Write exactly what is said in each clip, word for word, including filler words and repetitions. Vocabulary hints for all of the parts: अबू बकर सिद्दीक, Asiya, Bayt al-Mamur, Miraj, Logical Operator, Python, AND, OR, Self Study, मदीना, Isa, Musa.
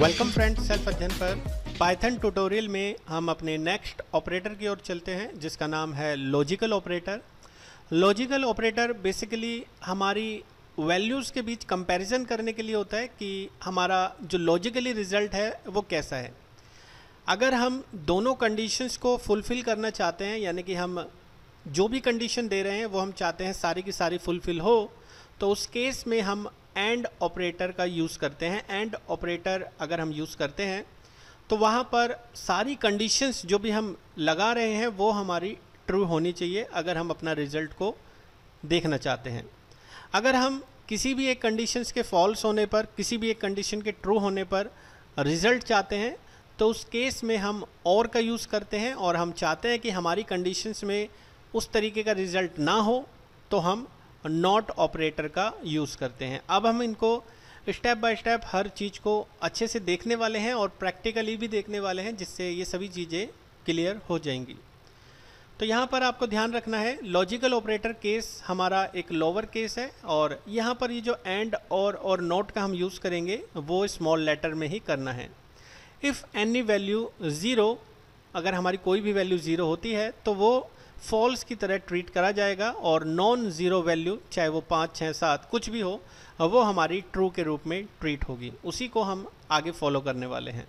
Welcome friends, self अध्ययन पर Python tutorial में हम अपने नेक्स्ट ऑपरेटर की ओर चलते हैं जिसका नाम है logical operator. Logical operator basically हमारी वैल्यूज़ के बीच कंपैरिजन करने के लिए होता है कि हमारा जो लॉजिकली रिजल्ट है वो कैसा है। अगर हम दोनों कंडीशंस को फुलफ़िल करना चाहते हैं, यानी कि हम जो भी कंडीशन दे रहे हैं वो हम चाहते हैं सारी की सारी फुलफ़िल हो, तो उस केस में हम एंड ऑपरेटर का यूज़ करते हैं। एंड ऑपरेटर अगर हम यूज़ करते हैं तो वहाँ पर सारी कंडीशंस जो भी हम लगा रहे हैं वो हमारी ट्रू होनी चाहिए अगर हम अपना रिज़ल्ट को देखना चाहते हैं। अगर हम किसी भी एक कंडीशंस के फॉल्स होने पर, किसी भी एक कंडीशन के ट्रू होने पर रिज़ल्ट चाहते हैं, तो उस केस में हम और का यूज़ करते हैं और हम चाहते हैं कि हमारी कंडीशंस में उस तरीके का रिज़ल्ट ना हो तो हम नॉट ऑपरेटर का यूज़ करते हैं। अब हम इनको स्टेप बाय स्टेप हर चीज़ को अच्छे से देखने वाले हैं और प्रैक्टिकली भी देखने वाले हैं, जिससे ये सभी चीज़ें क्लियर हो जाएंगी। तो यहाँ पर आपको ध्यान रखना है, लॉजिकल ऑपरेटर केस हमारा एक लोअर केस है और यहाँ पर ये जो एंड और और नॉट का हम यूज़ करेंगे वो स्मॉल लेटर में ही करना है। इफ़ एनी वैल्यू ज़ीरो, अगर हमारी कोई भी वैल्यू ज़ीरो होती है तो वो फॉल्स की तरह ट्रीट करा जाएगा और नॉन ज़ीरो वैल्यू, चाहे वो पाँच छः सात कुछ भी हो, वो हमारी ट्रू के रूप में ट्रीट होगी। उसी को हम आगे फॉलो करने वाले हैं।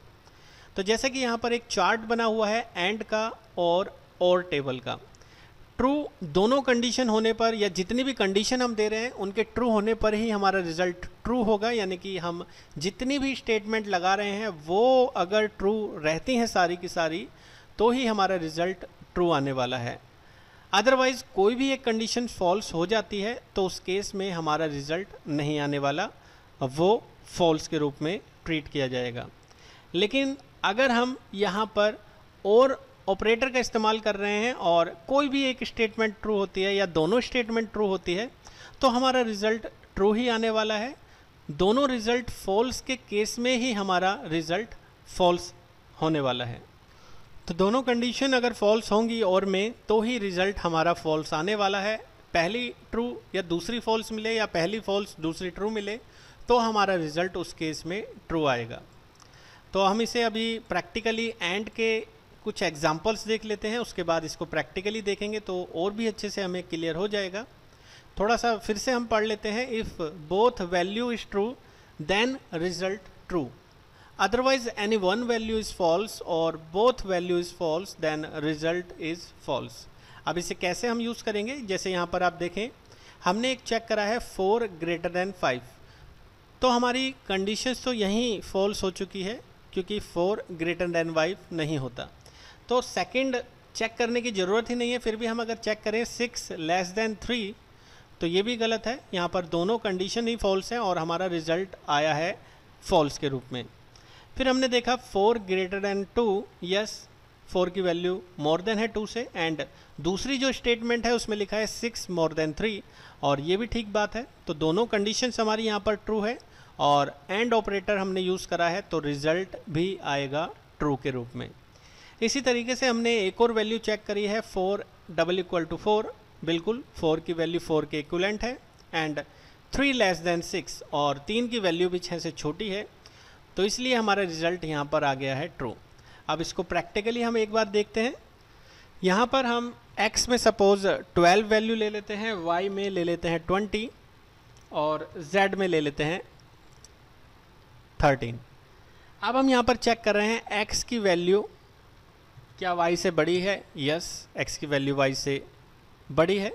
तो जैसा कि यहाँ पर एक चार्ट बना हुआ है एंड का और और टेबल का, ट्रू दोनों कंडीशन होने पर या जितनी भी कंडीशन हम दे रहे हैं उनके ट्रू होने पर ही हमारा रिज़ल्ट ट्रू होगा, यानी कि हम जितनी भी स्टेटमेंट लगा रहे हैं वो अगर ट्रू रहती हैं सारी की सारी तो ही हमारा रिज़ल्ट ट्रू आने वाला है। अदरवाइज़ कोई भी एक कंडीशन फॉल्स हो जाती है तो उस केस में हमारा रिज़ल्ट नहीं आने वाला, वो फॉल्स के रूप में ट्रीट किया जाएगा। लेकिन अगर हम यहाँ पर और ऑपरेटर का इस्तेमाल कर रहे हैं और कोई भी एक स्टेटमेंट ट्रू होती है या दोनों स्टेटमेंट ट्रू होती है तो हमारा रिज़ल्ट ट्रू ही आने वाला है। दोनों रिज़ल्ट फॉल्स के केस में ही हमारा रिज़ल्ट फॉल्स होने वाला है। तो दोनों कंडीशन अगर फॉल्स होंगी और में तो ही रिज़ल्ट हमारा फॉल्स आने वाला है। पहली ट्रू या दूसरी फॉल्स मिले या पहली फॉल्स दूसरी ट्रू मिले तो हमारा रिज़ल्ट उस केस में ट्रू आएगा। तो हम इसे अभी प्रैक्टिकली एंड के कुछ एग्जांपल्स देख लेते हैं, उसके बाद इसको प्रैक्टिकली देखेंगे तो और भी अच्छे से हमें क्लियर हो जाएगा। थोड़ा सा फिर से हम पढ़ लेते हैं। If both value is true then result true, otherwise any one value is false or both value is false then result is false। अब इसे कैसे हम यूज़ करेंगे, जैसे यहाँ पर आप देखें हमने एक चेक करा है फोर ग्रेटर दैन फाइव, तो हमारी कंडीशंस तो यहीं false हो चुकी है क्योंकि फोर ग्रेटर दैन फाइव नहीं होता, तो सेकंड चेक करने की ज़रूरत ही नहीं है। फिर भी हम अगर चेक करें सिक्स लेस दैन थ्री तो ये भी गलत है, यहाँ पर दोनों कंडीशन ही false हैं और हमारा रिज़ल्ट आया है false के रूप में। फिर हमने देखा four greater than two, yes four की वैल्यू मोर देन है टू से, एंड दूसरी जो स्टेटमेंट है उसमें लिखा है सिक्स मोर देन थ्री और ये भी ठीक बात है, तो दोनों कंडीशंस हमारी यहाँ पर ट्रू है। और एंड ऑपरेटर हमने यूज़ करा है तो रिज़ल्ट भी आएगा ट्रू के रूप में। इसी तरीके से हमने एक और वैल्यू चेक करी है four double equal to four, बिल्कुल फोर की वैल्यू फोर के इक्वलेंट है, and three less than six और तीन की वैल्यू भी छः से छोटी है, तो इसलिए हमारा रिज़ल्ट यहाँ पर आ गया है ट्रू। अब इसको प्रैक्टिकली हम एक बार देखते हैं। यहाँ पर हम x में सपोज़ ट्वेल्व वैल्यू ले लेते हैं, y में ले लेते हैं ट्वेंटी और z में ले लेते हैं थर्टीन। अब हम यहाँ पर चेक कर रहे हैं x की वैल्यू क्या y से बड़ी है, यस x की वैल्यू y से बड़ी है,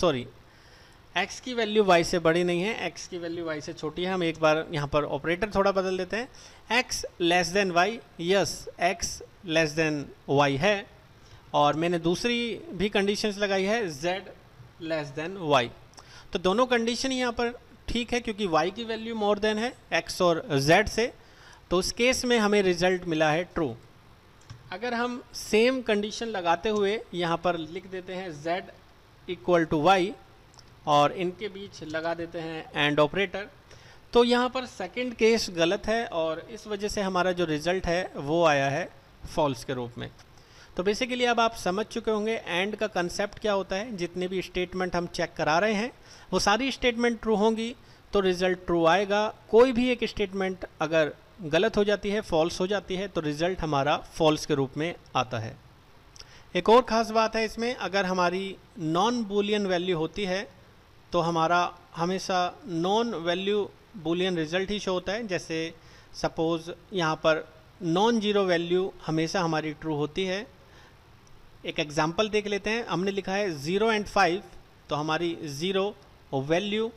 सॉरी x की वैल्यू y से बड़ी नहीं है, x की वैल्यू y से छोटी है। हम एक बार यहाँ पर ऑपरेटर थोड़ा बदल देते हैं, x less than y, yes x less than y है और मैंने दूसरी भी कंडीशंस लगाई है z लेस देन y, तो दोनों कंडीशन यहाँ पर ठीक है क्योंकि y की वैल्यू मोर देन है x और z से, तो उस केस में हमें रिज़ल्ट मिला है ट्रू। अगर हम सेम कंडीशन लगाते हुए यहाँ पर लिख देते हैं z इक्वल टू वाई और इनके बीच लगा देते हैं एंड ऑपरेटर, तो यहाँ पर सेकंड केस गलत है और इस वजह से हमारा जो रिज़ल्ट है वो आया है फॉल्स के रूप में। तो बेसिकली अब आप समझ चुके होंगे एंड का कंसेप्ट क्या होता है। जितने भी स्टेटमेंट हम चेक करा रहे हैं वो सारी स्टेटमेंट ट्रू होंगी तो रिज़ल्ट ट्रू आएगा, कोई भी एक स्टेटमेंट अगर गलत हो जाती है, फॉल्स हो जाती है, तो रिज़ल्ट हमारा फॉल्स के रूप में आता है। एक और ख़ास बात है इसमें, अगर हमारी नॉन बूलियन वैल्यू होती है तो हमारा हमेशा नॉन वैल्यू बूलियन रिज़ल्ट ही शो होता है। जैसे सपोज़ यहाँ पर नॉन जीरो वैल्यू हमेशा हमारी ट्रू होती है। एक एग्ज़ाम्पल देख लेते हैं। हमने लिखा है ज़ीरो एंड फाइव, तो हमारी ज़ीरो वैल्यू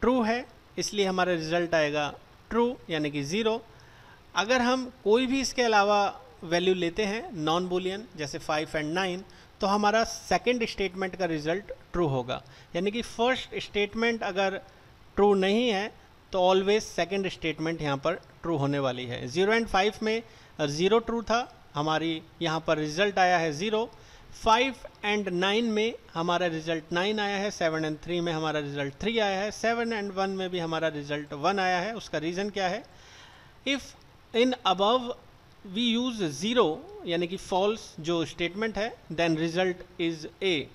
ट्रू है इसलिए हमारा रिज़ल्ट आएगा ट्रू यानी कि ज़ीरो। अगर हम कोई भी इसके अलावा वैल्यू लेते हैं नॉन बूलियन जैसे फाइव एंड नाइन, तो हमारा सेकंड स्टेटमेंट का रिज़ल्ट ट्रू होगा। यानी कि फर्स्ट स्टेटमेंट अगर ट्रू नहीं है तो ऑलवेज सेकंड स्टेटमेंट यहाँ पर ट्रू होने वाली है। ज़ीरो एंड फाइव में ज़ीरो ट्रू था, हमारी यहाँ पर रिज़ल्ट आया है ज़ीरो। फाइव एंड नाइन में हमारा रिज़ल्ट नाइन आया है, सेवन एंड थ्री में हमारा रिज़ल्ट थ्री आया है, सेवन एंड वन में भी हमारा रिज़ल्ट वन आया है। उसका रीज़न क्या है? If in above we use zero यानी कि फॉल्स जो स्टेटमेंट है, then result is a.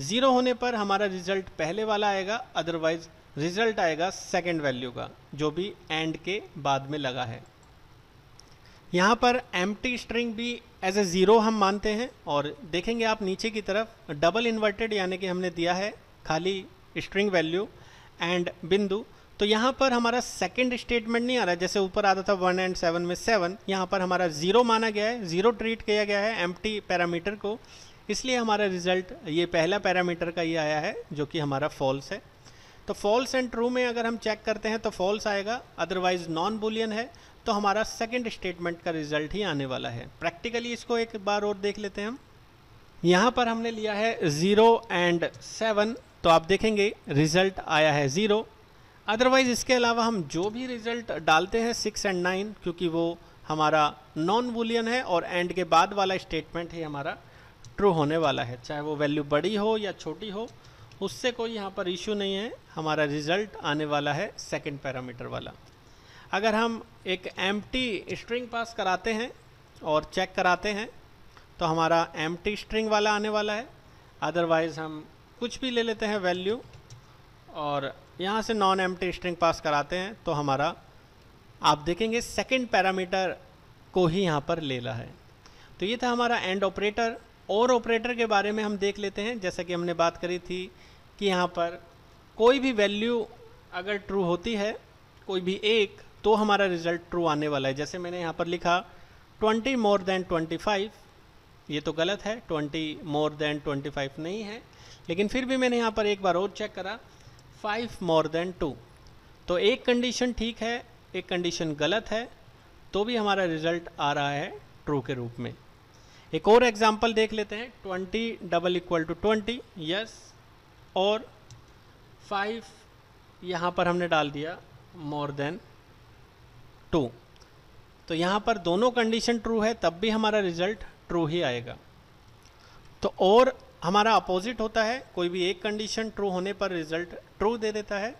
Zero होने पर हमारा रिज़ल्ट पहले वाला आएगा, अदरवाइज़ रिज़ल्ट आएगा सेकेंड वैल्यू का जो भी एंड के बाद में लगा है। यहाँ पर एम्प्टी स्ट्रिंग भी एज ए ज़ीरो हम मानते हैं। और देखेंगे आप नीचे की तरफ डबल इन्वर्टेड यानी कि हमने दिया है खाली स्ट्रिंग वैल्यू एंड बिंदु, तो यहाँ पर हमारा सेकंड स्टेटमेंट नहीं आ रहा है। जैसे ऊपर आता था वन एंड सेवन में सेवन, यहाँ पर हमारा ज़ीरो माना गया है, ज़ीरो ट्रीट किया गया है एम्प्टी पैरामीटर को, इसलिए हमारा रिज़ल्ट ये पहला पैरामीटर का ये आया है जो कि हमारा फॉल्स है। तो फॉल्स एंड ट्रू में अगर हम चेक करते हैं तो फॉल्स आएगा, अदरवाइज नॉन बूलियन है तो हमारा सेकंड स्टेटमेंट का रिज़ल्ट ही आने वाला है। प्रैक्टिकली इसको एक बार और देख लेते हैं हम। यहाँ पर हमने लिया है ज़ीरो एंड सेवन, तो आप देखेंगे रिज़ल्ट आया है ज़ीरो। अदरवाइज़ इसके अलावा हम जो भी रिज़ल्ट डालते हैं सिक्स एंड नाइन, क्योंकि वो हमारा नॉन बूलियन है और एंड के बाद वाला स्टेटमेंट ही हमारा ट्रू होने वाला है, चाहे वो वैल्यू बड़ी हो या छोटी हो, उससे कोई यहाँ पर इशू नहीं है। हमारा रिज़ल्ट आने वाला है सेकंड पैरामीटर वाला। अगर हम एक एम्प्टी स्ट्रिंग पास कराते हैं और चेक कराते हैं तो हमारा एम्प्टी स्ट्रिंग वाला आने वाला है। अदरवाइज़ हम कुछ भी ले लेते हैं वैल्यू और यहाँ से नॉन एम्प्टी स्ट्रिंग पास कराते हैं तो हमारा आप देखेंगे सेकंड पैरामीटर को ही यहाँ पर ले रहा है। तो ये था हमारा एंड ऑपरेटर। और ऑपरेटर के बारे में हम देख लेते हैं। जैसा कि हमने बात करी थी कि यहाँ पर कोई भी वैल्यू अगर ट्रू होती है, कोई भी एक, तो हमारा रिज़ल्ट ट्रू आने वाला है। जैसे मैंने यहाँ पर लिखा twenty more than twenty five, ये तो गलत है, twenty more than twenty five नहीं है, लेकिन फिर भी मैंने यहाँ पर एक बार और चेक करा फाइव मोर देन टू, तो एक कंडीशन ठीक है एक कंडीशन गलत है, तो भी हमारा रिज़ल्ट आ रहा है ट्रू के रूप में। एक और एग्जाम्पल देख लेते हैं। Twenty double equal to twenty, yes, और फाइव यहाँ पर हमने डाल दिया मोर देन टू, तो यहाँ पर दोनों कंडीशन ट्रू है तब भी हमारा रिज़ल्ट ट्रू ही आएगा। तो और हमारा अपोजिट होता है, कोई भी एक कंडीशन ट्रू होने पर रिज़ल्ट ट्रू दे देता है।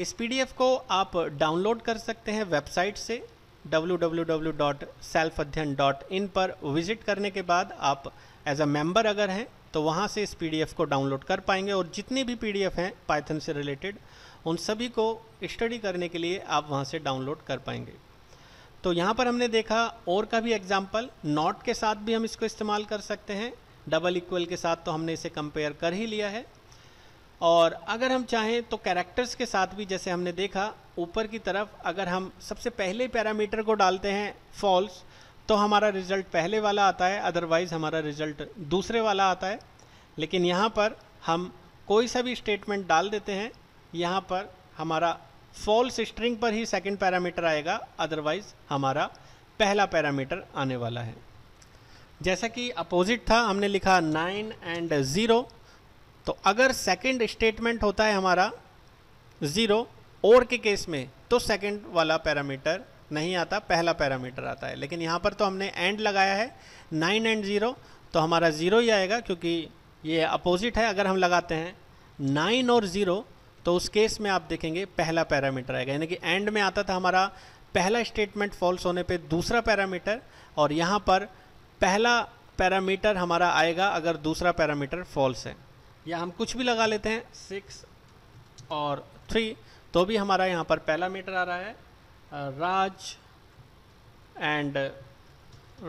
इस पीडीएफ को आप डाउनलोड कर सकते हैं वेबसाइट से W W W dot self Adhyayan dot in पर विज़िट करने के बाद आप एज अ मेंबर अगर हैं तो वहाँ से इस पीडीएफ को डाउनलोड कर पाएंगे। और जितनी भी पीडीएफ हैं पाइथन से रिलेटेड उन सभी को स्टडी करने के लिए आप वहाँ से डाउनलोड कर पाएंगे। तो यहाँ पर हमने देखा और का भी एग्जाम्पल, नॉट के साथ भी हम इसको इस्तेमाल कर सकते हैं, डबल इक्वल के साथ तो हमने इसे कंपेयर कर ही लिया है। और अगर हम चाहें तो कैरेक्टर्स के साथ भी, जैसे हमने देखा ऊपर की तरफ, अगर हम सबसे पहले पैरामीटर को डालते हैं फॉल्स तो हमारा रिज़ल्ट पहले वाला आता है, अदरवाइज़ हमारा रिज़ल्ट दूसरे वाला आता है। लेकिन यहाँ पर हम कोई सा भी स्टेटमेंट डाल देते हैं, यहाँ पर हमारा फॉल्स स्ट्रिंग पर ही सेकंड पैरामीटर आएगा, अदरवाइज़ हमारा पहला पैरामीटर आने वाला है। जैसा कि अपोजिट था, हमने लिखा नाइन एंड ज़ीरो, तो अगर सेकंड स्टेटमेंट होता है हमारा ज़ीरो और के केस में तो सेकंड वाला पैरामीटर नहीं आता, पहला पैरामीटर आता है। लेकिन यहाँ पर तो हमने एंड लगाया है नाइन एंड ज़ीरो, तो हमारा ज़ीरो ही आएगा क्योंकि ये अपोजिट है। अगर हम लगाते हैं नाइन और ज़ीरो तो उस केस में आप देखेंगे पहला पैरामीटर आएगा, यानी कि एंड में आता था हमारा पहला स्टेटमेंट फॉल्स होने पे दूसरा पैरामीटर, और यहाँ पर पहला पैरामीटर हमारा आएगा अगर दूसरा पैरामीटर फॉल्स है। या हम कुछ भी लगा लेते हैं सिक्स और थ्री, तो भी हमारा यहाँ पर पहला मीटर आ रहा है, राज एंड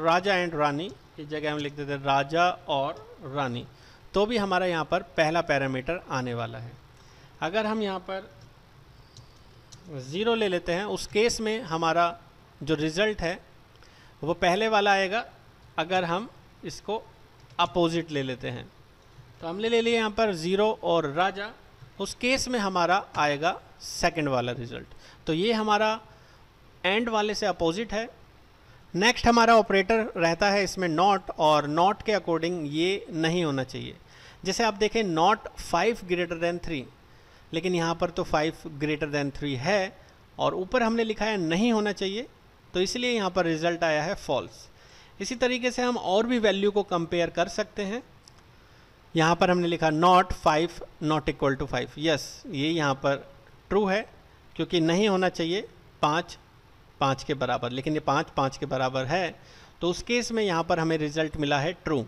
राजा एंड रानी, इस जगह हम लिख देते हैं राजा और रानी, तो भी हमारा यहाँ पर पहला पैरामीटर आने वाला है। अगर हम यहाँ पर ज़ीरो ले लेते हैं उस केस में हमारा जो रिज़ल्ट है वो पहले वाला आएगा। अगर हम इसको अपोजिट ले लेते हैं तो हमने ले लिए यहाँ पर ज़ीरो और राजा, उस केस में हमारा आएगा सेकंड वाला रिज़ल्ट। तो ये हमारा एंड वाले से अपोजिट है। नेक्स्ट हमारा ऑपरेटर रहता है इसमें नॉट, और नॉट के अकॉर्डिंग ये नहीं होना चाहिए। जैसे आप देखें not five greater than three, लेकिन यहाँ पर तो फाइव ग्रेटर दैन थ्री है और ऊपर हमने लिखा है नहीं होना चाहिए, तो इसलिए यहाँ पर रिज़ल्ट आया है फॉल्स। इसी तरीके से हम और भी वैल्यू को कंपेयर कर सकते हैं। यहाँ पर हमने लिखा not five not equal to five, yes ये यहाँ पर ट्रू है क्योंकि नहीं होना चाहिए पाँच पाँच के बराबर, लेकिन ये पाँच पाँच के बराबर है, तो उस केस में यहाँ पर हमें रिज़ल्ट मिला है ट्रू।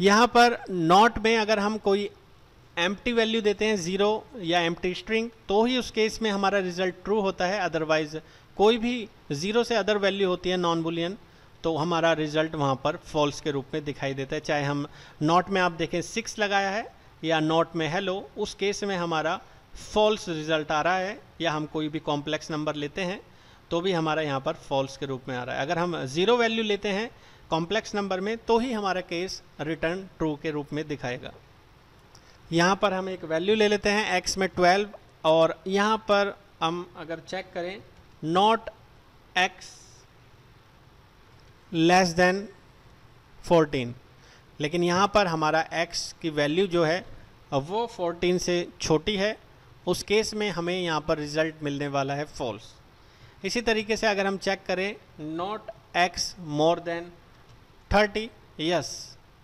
यहाँ पर नॉट में अगर हम कोई एम्प्टी वैल्यू देते हैं ज़ीरो या एम्प्टी स्ट्रिंग, तो ही उस केस में हमारा रिज़ल्ट ट्रू होता है। अदरवाइज़ कोई भी ज़ीरो से अदर वैल्यू होती है नॉन बुलियन, तो हमारा रिज़ल्ट वहाँ पर फॉल्स के रूप में दिखाई देता है। चाहे हम नॉट में आप देखें सिक्स लगाया है या नॉट में हेलो, उस केस में हमारा फॉल्स रिज़ल्ट आ रहा है। या हम कोई भी कॉम्प्लेक्स नंबर लेते हैं तो भी हमारा यहाँ पर फॉल्स के रूप में आ रहा है। अगर हम ज़ीरो वैल्यू लेते हैं कॉम्प्लेक्स नंबर में तो ही हमारा केस रिटर्न ट्रू के रूप में दिखाएगा। यहाँ पर हम एक वैल्यू ले लेते हैं एक्स में ट्वेल्व, और यहाँ पर हम अगर चेक करें not X less than fourteen, लेकिन यहाँ पर हमारा एक्स की वैल्यू जो है वो फोर्टीन से छोटी है, उस केस में हमें यहाँ पर रिज़ल्ट मिलने वाला है फॉल्स। इसी तरीके से अगर हम चेक करें not x more than thirty, yes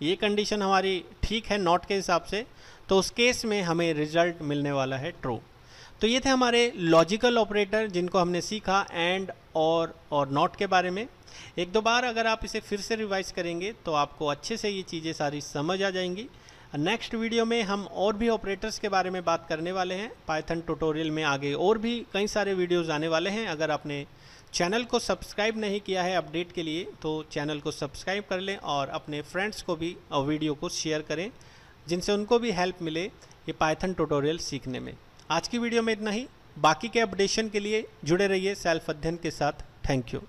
ये कंडीशन हमारी ठीक है नॉट के हिसाब से, तो उस केस में हमें रिज़ल्ट मिलने वाला है ट्रू। तो ये थे हमारे लॉजिकल ऑपरेटर जिनको हमने सीखा एंड और और नॉट के बारे में। एक दो बार अगर आप इसे फिर से रिवाइज करेंगे तो आपको अच्छे से ये चीज़ें सारी समझ आ जाएंगी। नेक्स्ट वीडियो में हम और भी ऑपरेटर्स के बारे में बात करने वाले हैं। पाइथन ट्यूटोरियल में आगे और भी कई सारे वीडियोस आने वाले हैं। अगर आपने चैनल को सब्सक्राइब नहीं किया है अपडेट के लिए तो चैनल को सब्सक्राइब कर लें और अपने फ्रेंड्स को भी वीडियो को शेयर करें जिनसे उनको भी हेल्प मिले ये पाइथन ट्यूटोरियल सीखने में। आज की वीडियो में इतना ही, बाकी के अपडेशन के लिए जुड़े रहिए सेल्फ अध्ययन के साथ। Thank you.